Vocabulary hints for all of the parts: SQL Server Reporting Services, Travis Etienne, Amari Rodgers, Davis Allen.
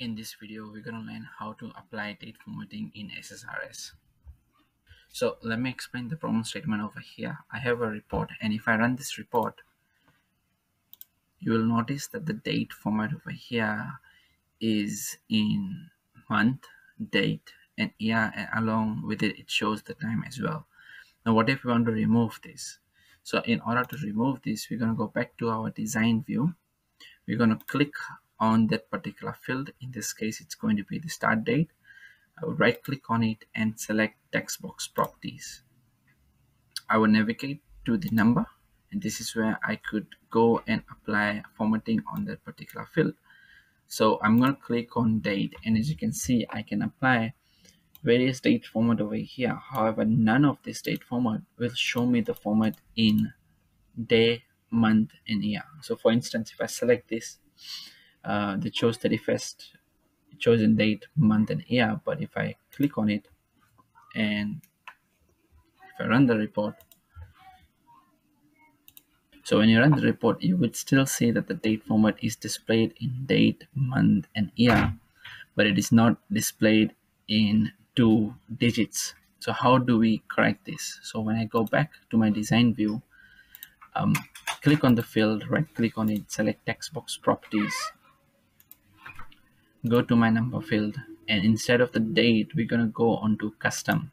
In this video, we're going to learn how to apply date formatting in SSRS. So let me explain the problem statement over here. I have a report, and if I run this report, you will notice that the date format over here is in month, date, and year, and along with it, it shows the time as well. Now, what if we want to remove this? So in order to remove this, we're going to go back to our design view. We're going to click on that particular field. In this case, it's going to be the start date. I would right click on it and select text box properties. I will navigate to the number, and this is where I could go and apply formatting on that particular field. So I'm going to click on date, and as you can see, I can apply various date format over here. However, none of this date format will show me the format in day, month, and year. So for instance, if I select this, they chose 31st, chosen date, month, and year. But if I click on it and if I run the report, so when you run the report, you would still see that the date format is displayed in date, month, and year, but it is not displayed in 2 digits. So how do we correct this? So when I go back to my design view, click on the field, right click on it, select text box properties, go to my number field, and instead of the date, we're going to go on to custom.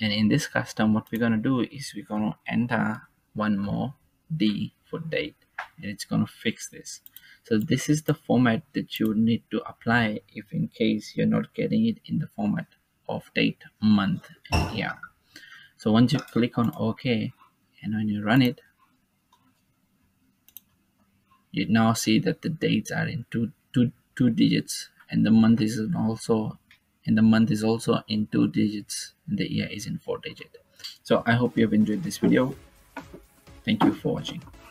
And in this custom, what we're going to do is we're going to enter one more D for date, and it's going to fix this. So this is the format that you need to apply if in case you're not getting it in the format of date, month, and year. So once you click on OK, and when you run it, you now see that the dates are in two digits, and the month is also in 2 digits, and the year is in 4 digits. So I hope you have enjoyed this video. Thank you for watching.